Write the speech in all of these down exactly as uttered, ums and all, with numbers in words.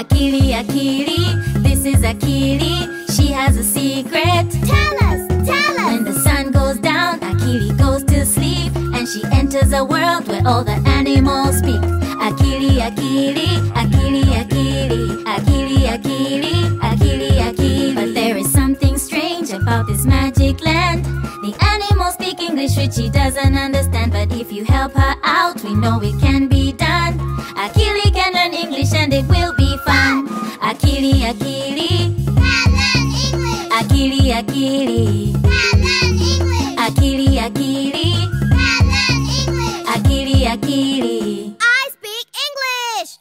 Akili, Akili, this is Akili, she has a secret. Tell us, tell us. When the sun goes down, Akili goes to sleep, and she enters a world where all the animals speak. Akili, Akili, Akili, Akili, Akili, Akili, Akili, Akili. But there is something strange about this magic land. The animals speak English, which she doesn't understand, but if you help her out, we know it can be done. Akili can learn English and it will be fun. Akili, Akili, can learn English. Akili, Akili, can learn English. Akili, Akili, can learn English. Akili, Akili, I speak English.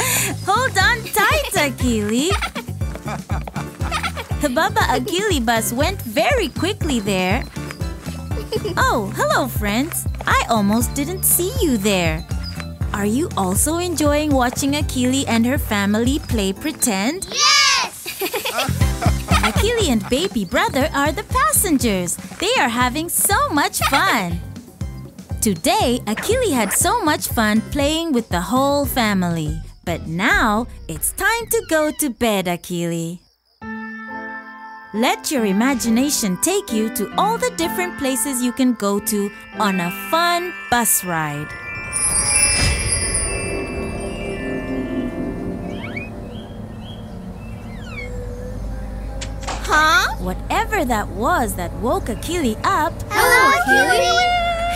Yay! Hold on tight, Akili. The Baba Akili bus went very quickly there. Oh, hello friends. I almost didn't see you there. Are you also enjoying watching Akili and her family play pretend? Yes! Akili and baby brother are the passengers. They are having so much fun. Today, Akili had so much fun playing with the whole family. But now, it's time to go to bed, Akili. Let your imagination take you to all the different places you can go to on a fun bus ride. Huh? Whatever that was that woke Akili up. Hello, Akili!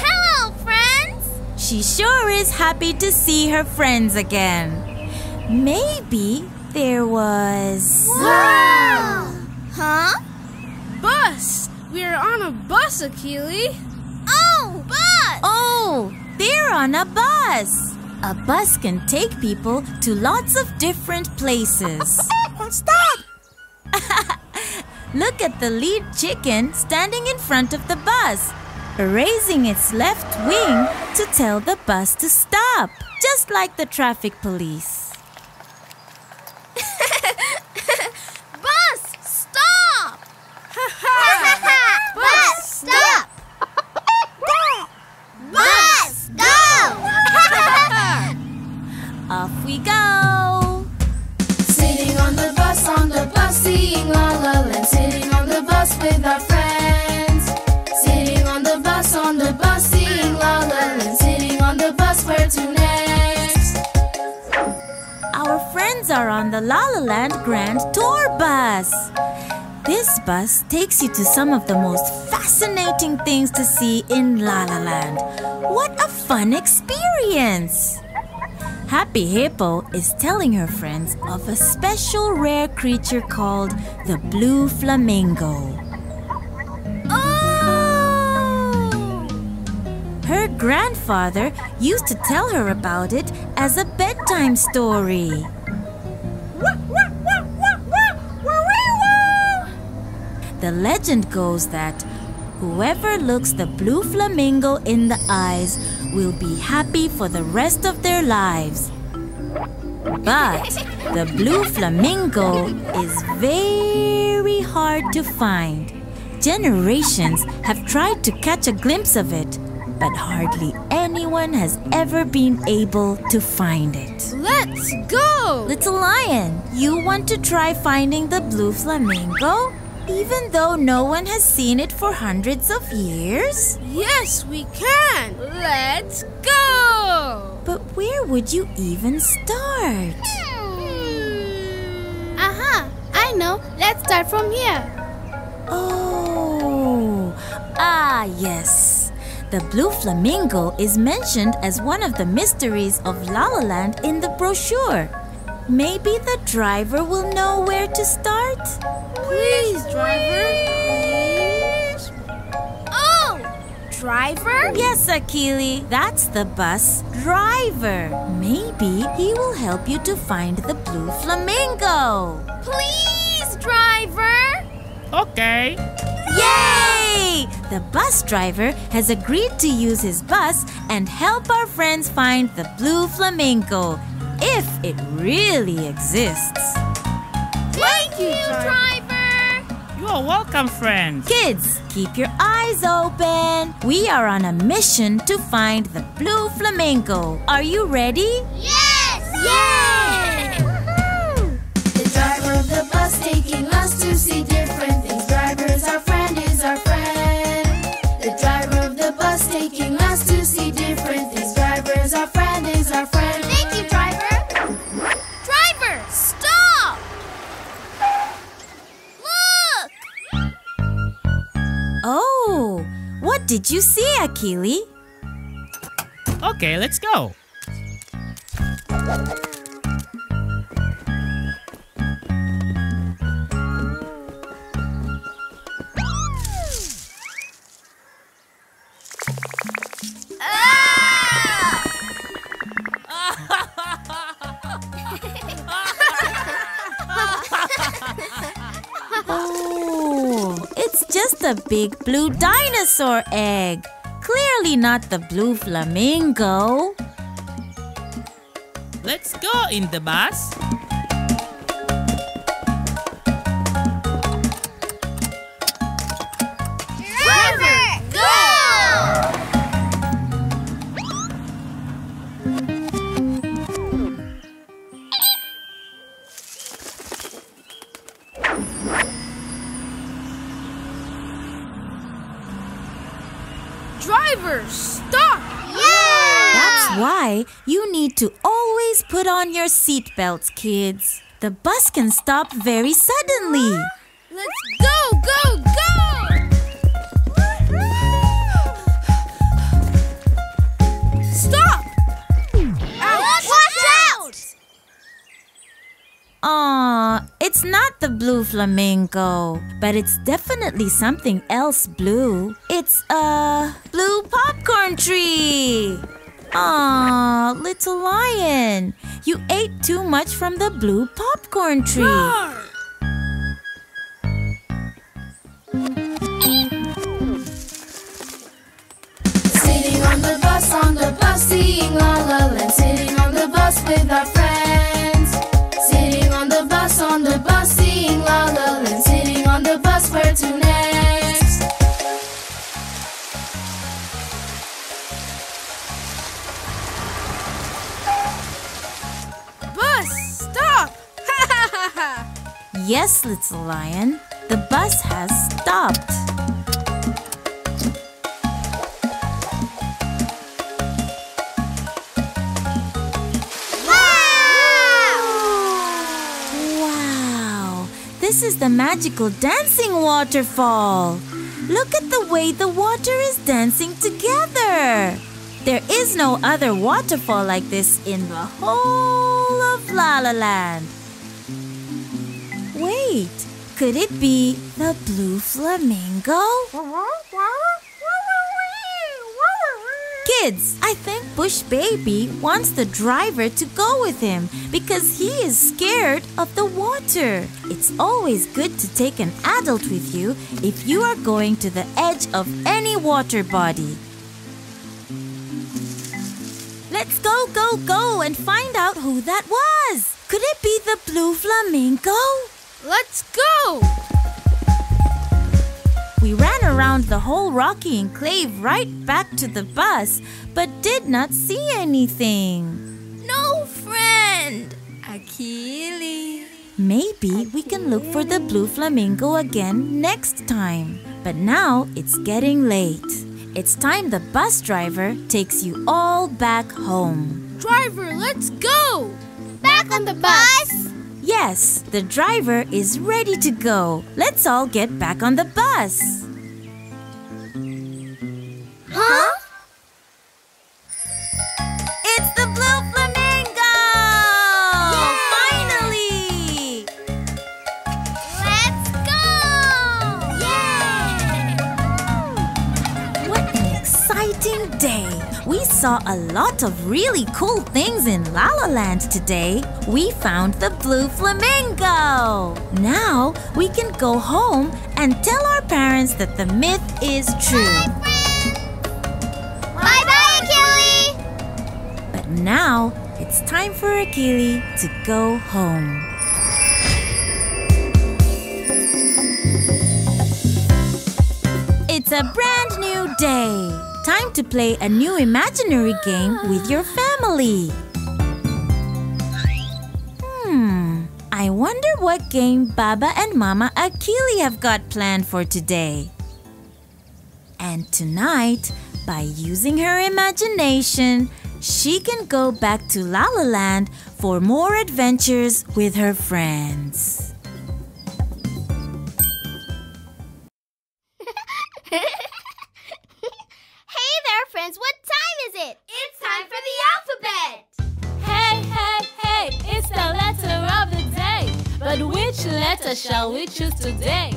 Hello, friends! She sure is happy to see her friends again. Maybe there was... Wow! Huh? Bus! We're on a bus, Akili! Oh, bus! Oh, they're on a bus! A bus can take people to lots of different places. What's that? Look at the lead chicken standing in front of the bus, raising its left wing to tell the bus to stop, just like the traffic police. Bus, stop! Bus, go! Off we go! Sitting on the bus, on the bus, seeing La La Land. Sitting on the bus with our friends. Sitting on the bus, on the bus, seeing La La Land. Sitting on the bus, where to next? Our friends are on the La La Land Grand Tour Bus. This bus takes you to some of the most fascinating things to see in La La Land. What a fun experience! Happy Hippo is telling her friends of a special rare creature called the blue flamingo. Oh! Her grandfather used to tell her about it as a bedtime story. The legend goes that whoever looks the blue flamingo in the eyes will be happy for the rest of their lives. But the blue flamingo is very hard to find. Generations have tried to catch a glimpse of it, but hardly anyone has ever been able to find it. Let's go! Little Lion, you want to try finding the blue flamingo? Even though no one has seen it for hundreds of years? Yes, we can! Let's go! But where would you even start? Hmm. Aha! I know! Let's start from here! Oh! Ah, yes! The blue flamingo is mentioned as one of the mysteries of La La Land in the brochure. Maybe the driver will know where to start? Please, driver. Please. Oh! Driver? Yes, Akili. That's the bus driver. Maybe he will help you to find the blue flamingo. Please, driver. Okay. Yay! The bus driver has agreed to use his bus and help our friends find the blue flamingo, if it really exists. Thank you, driver. You're welcome, friends. Kids, keep your eyes open. We are on a mission to find the blue flamingo. Are you ready? Yes! Yes! Woohoo! The driver of the bus taking us to see different things. Driver's our friend, is our friend. The driver of the bus taking us to see different things. Driver's our friend, is our friend. Thank you, driver. Driver, stop! Oh, what did you see, Akili? Okay, let's go. Just a big blue dinosaur egg. Clearly not the blue flamingo. Let's go in the bus. Driver, go! Stop! Yeah! That's why you need to always put on your seatbelts, kids. The bus can stop very suddenly. Let's go, go, go! Stop! Ouch! Watch out! Aw, it's not the blue flamingo, but it's definitely something else blue. It's a blue popcorn tree. Aw, little lion, you ate too much from the blue popcorn tree. Roar! Sitting on the bus, on the bus, seeing La La Land. Sitting on the bus with our friends. Sitting on the bus, on the bus, seeing La La Land. Sitting on the bus, where to next? Yes, little lion, the bus has stopped. Wow! Wow! This is the magical dancing waterfall. Look at the way the water is dancing together. There is no other waterfall like this in the whole of La La Land. Wait, could it be the blue flamingo? Kids, I think Bush Baby wants the driver to go with him because he is scared of the water. It's always good to take an adult with you if you are going to the edge of any water body. Let's go, go, go and find out who that was. Could it be the blue flamingo? Let's go! We ran around the whole rocky enclave right back to the bus, but did not see anything. No friend! Akili. Maybe we can look for the blue flamingo again next time. But now it's getting late. It's time the bus driver takes you all back home. Driver, let's go! Back on the bus! Yes, the driver is ready to go. Let's all get back on the bus. Huh? It's the blue flamingo! Yay! Finally! Let's go! Yay! What an exciting day! We saw a lot of really cool things in La La Land today. We found the blue flamingo. Now we can go home and tell our parents that the myth is true. Bye, friends! Bye-bye, Akili! But now it's time for Akili to go home. It's a brand new day! Time to play a new imaginary game with your family! Hmm, I wonder what game Baba and Mama Akili have got planned for today. And tonight, by using her imagination, she can go back to La La Land for more adventures with her friends. Hey there, friends! What time is it? It's time for the alphabet! Hey, hey, hey! It's the letter of the day! But which letter shall we choose today?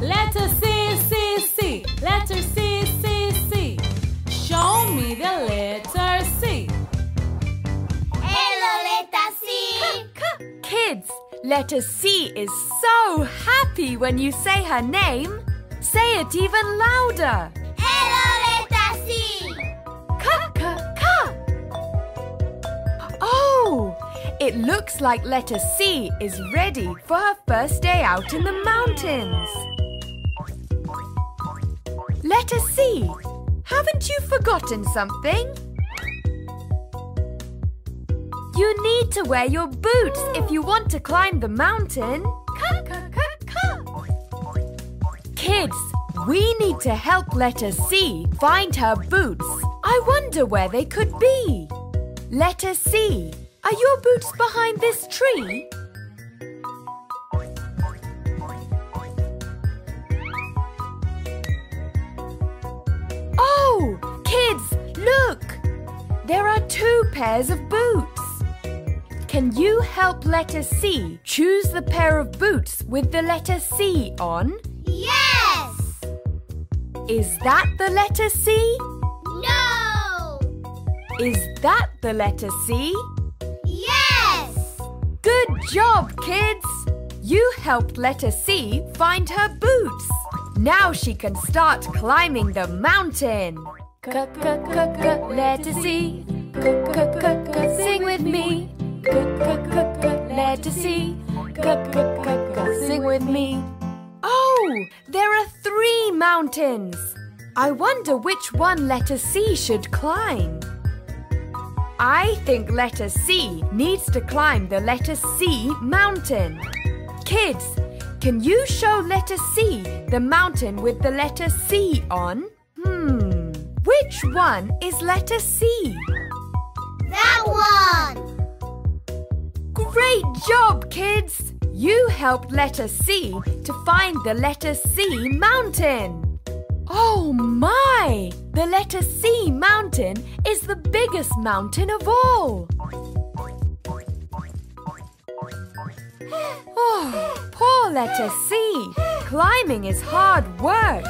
Letter C, C, C! Letter C, C, C! Show me the letter C! Hello, letter C! Kids, letter C is so happy when you say her name! Say it even louder! Hello, letter C! K-k-k! Oh! It looks like letter C is ready for her first day out in the mountains. Letter C, haven't you forgotten something? You need to wear your boots if you want to climb the mountain. Kids, we need to help letter C find her boots. I wonder where they could be. Letter C, are your boots behind this tree? Oh, kids, look! There are two pairs of boots. Can you help letter C choose the pair of boots with the letter C on? Yes! Is that the letter C? No! Is that the letter C? Yes! Good job, kids! You helped letter C find her boots. Now she can start climbing the mountain. Letter C, sing with me. Letter C, sing with me. Oh, there are three mountains. I wonder which one letter C should climb. I think letter C needs to climb the letter C mountain. Kids, can you show letter C the mountain with the letter C on? Hmm, which one is letter C? That one! Great job, kids! You helped letter C to find the letter C mountain. Oh my! The letter C mountain is the biggest mountain of all. Oh, poor letter C. Climbing is hard work.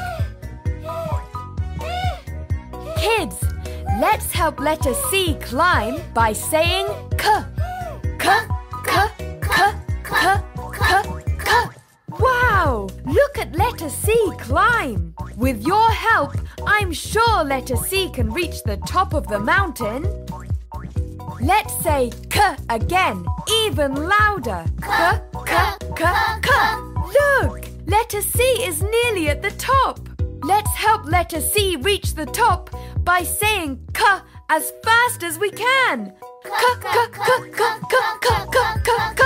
Kids, let's help letter C climb by saying K. K, K, K, K. Wow! Look at letter C climb! With your help, I'm sure letter C can reach the top of the mountain. Let's say K again, even louder. K, K, K, K. Look! Letter C is nearly at the top. Let's help letter C reach the top by saying K as fast as we can. K, K, K, K, K, K, K, K.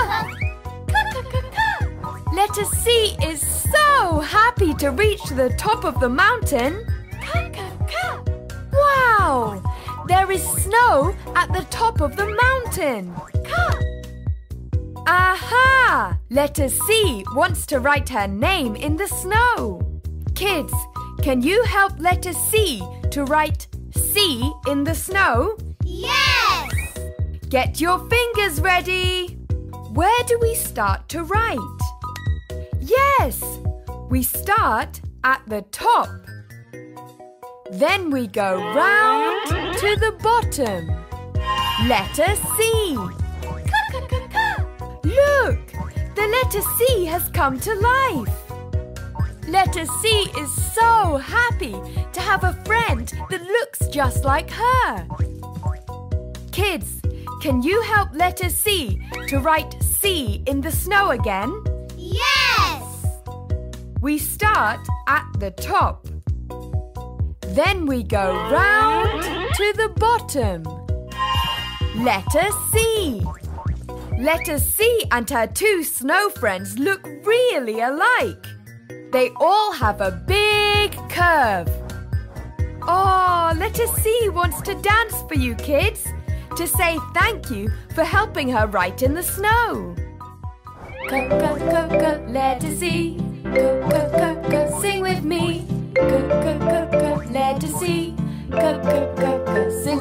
Letter C is so happy to reach the top of the mountain. Wow! There is snow at the top of the mountain. Aha! Letter C wants to write her name in the snow. Kids, can you help letter C to write C in the snow? Yes! Get your fingers ready. Where do we start to write? Yes, we start at the top. Then we go round to the bottom. Letter C. Look, the letter C has come to life. Letter C is so happy to have a friend that looks just like her. Kids, can you help letter C to write C in the snow again? Yes! We start at the top. Then we go round to the bottom. Letter C. Letter C and her two snow friends look really alike. They all have a big curve. Oh, Letter C wants to dance for you kids to say thank you for helping her right in the snow. C-c-c-c, Letter C. C-c-c-c, sing with me. C-c-c-c, Letter C. C-c-c-c, sing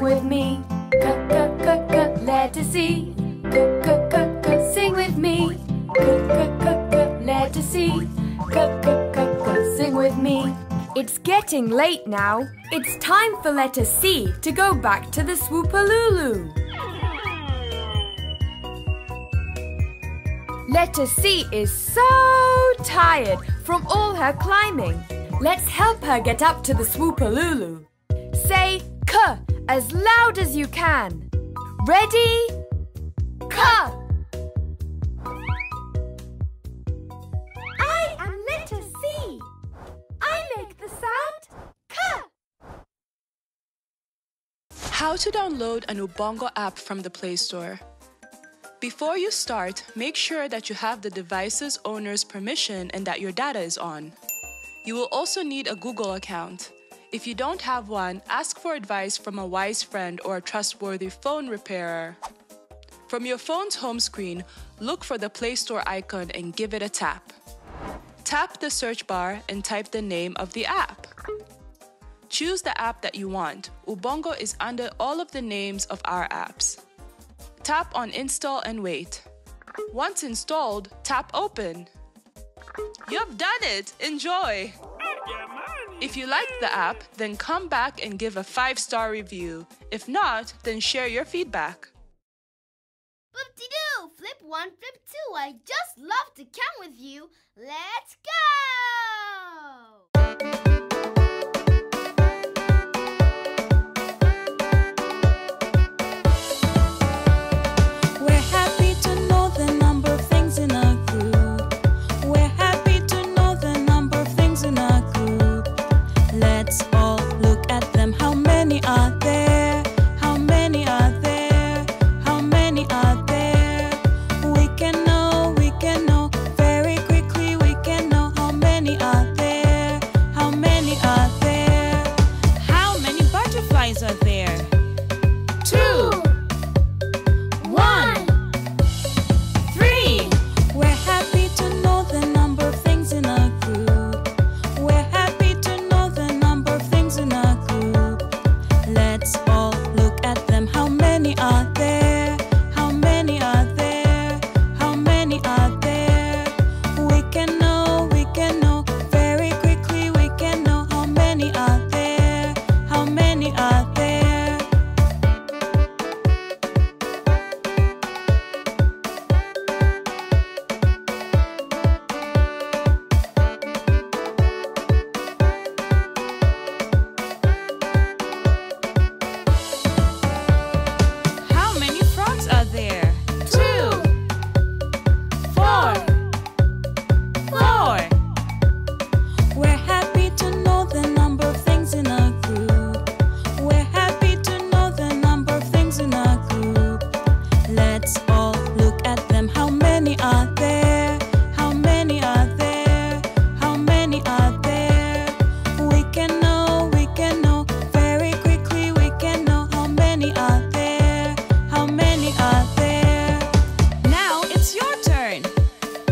with me. C-c-c-c, Letter C. C-c-c-c, sing with me. C-c-c-c, Letter C. C-c-c-c, sing with me. It's getting late now. It's time for Letter C to go back to the Swoopalooloo. Letter C is so tired from all her climbing. Let's help her get up to the Swoopalooloo. Say K as loud as you can. Ready? K! I am Letter C. I make the sound K. How to download an Ubongo app from the Play Store. Before you start, make sure that you have the device's owner's permission and that your data is on. You will also need a Google account. If you don't have one, ask for advice from a wise friend or a trustworthy phone repairer. From your phone's home screen, look for the Play Store icon and give it a tap. Tap the search bar and type the name of the app. Choose the app that you want. Ubongo is under all of the names of our apps. Tap on Install and wait. Once installed, tap Open. You've done it! Enjoy! If you liked the app, then come back and give a five-star review. If not, then share your feedback. Flip-de-doo! Flip one, flip two. I just love to come with you. Let's go!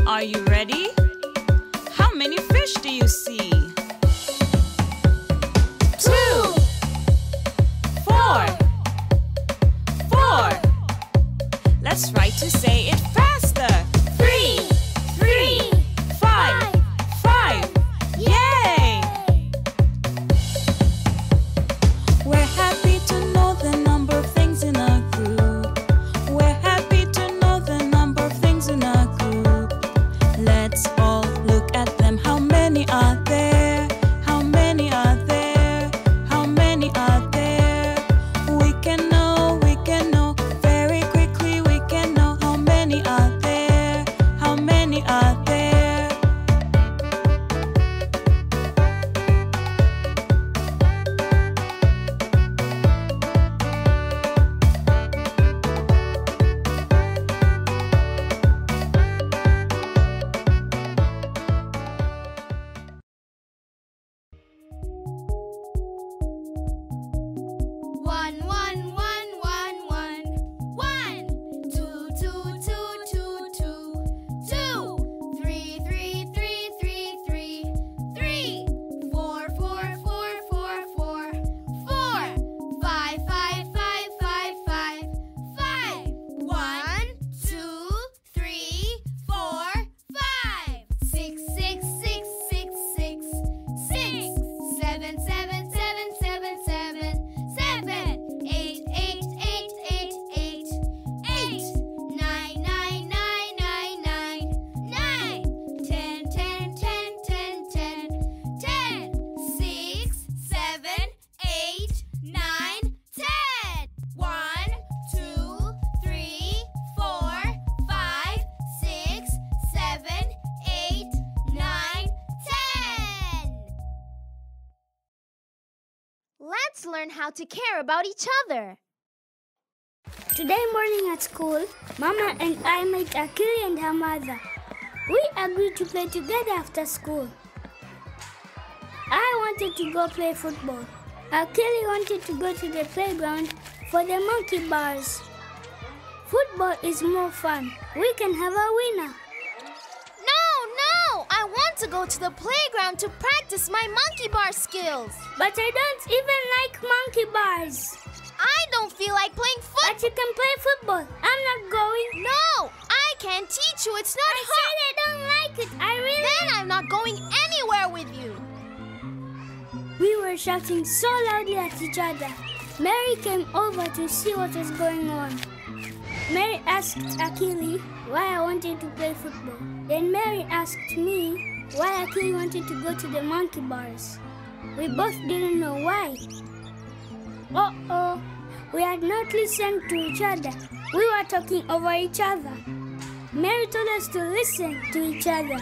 Are you ready? How many fish do you see? Let's learn how to care about each other. Today morning at school, Mama and I met Akili and her mother. We agreed to play together after school. I wanted to go play football. Akili wanted to go to the playground for the monkey bars. Football is more fun. We can have a winner. No, no! I want to go to the playground to practice my monkey bar skills. But I don't even like monkey bars. I don't feel like playing football. But you can play football. I'm not going. No, I can teach you. It's not hard. I said I don't like it. I really... Then I'm not going anywhere with you. We were shouting so loudly at each other. Mary came over to see what was going on. Mary asked Akili why I wanted to play football. Then Mary asked me why Akili wanted to go to the monkey bars. We both didn't know why. Uh-oh, we had not listened to each other. We were talking over each other. Mary told us to listen to each other.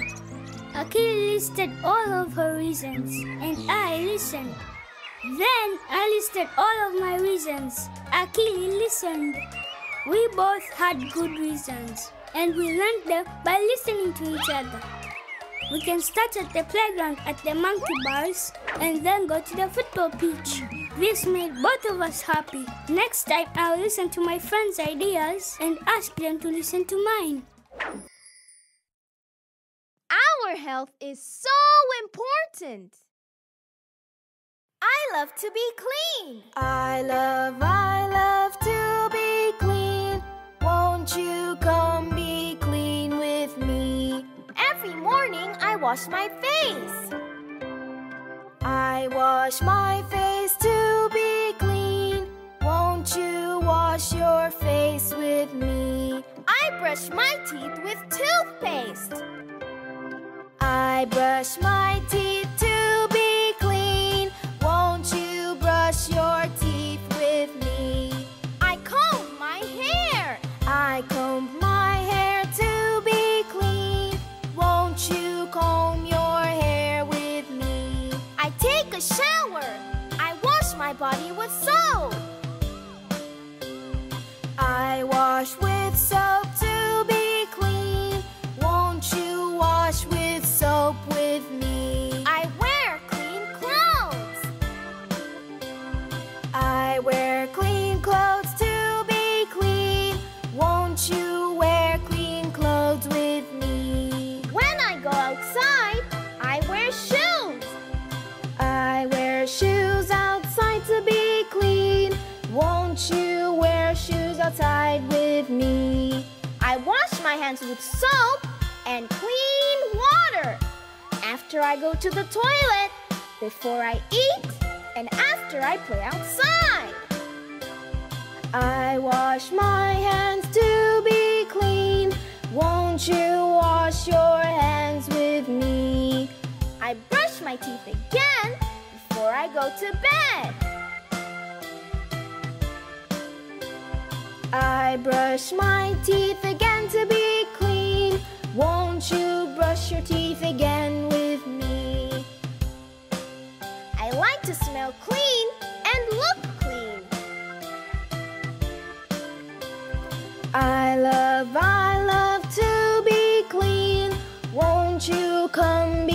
Akili listed all of her reasons, and I listened. Then I listed all of my reasons. Akili listened. We both had good reasons, and we learned them by listening to each other. We can start at the playground at the monkey bars and then go to the football pitch. This made both of us happy. Next time, I'll listen to my friends' ideas and ask them to listen to mine. Our health is so important. I love to be clean. I love, I love to be clean. Won't you come be clean with me? Every morning, I wash my face. I wash my face to be clean. Won't you wash your face with me? I brush my teeth with toothpaste. I brush my teeth to be clean. Won't you brush your teeth with me? I comb my hair. I comb my hair to be clean. Won't you comb your shower. I wash my body with soap. I wash with soap to be clean. Won't you wash with soap with me? I wear clean clothes. I wear clean clothes to be clean. Won't you wear clean clothes with me? When I go outside, I wear shoes. I wear shoes outside to be clean. Won't you wear shoes outside with me? I wash my hands with soap and clean water. After I go to the toilet, before I eat, and after I play outside. I wash my hands to be clean. Won't you wash your hands with me? I brush my teeth again before I go to bed. I brush my teeth again to be clean. Won't you brush your teeth again with me? I like to smell clean and look clean. I love, I love to be clean. Won't you come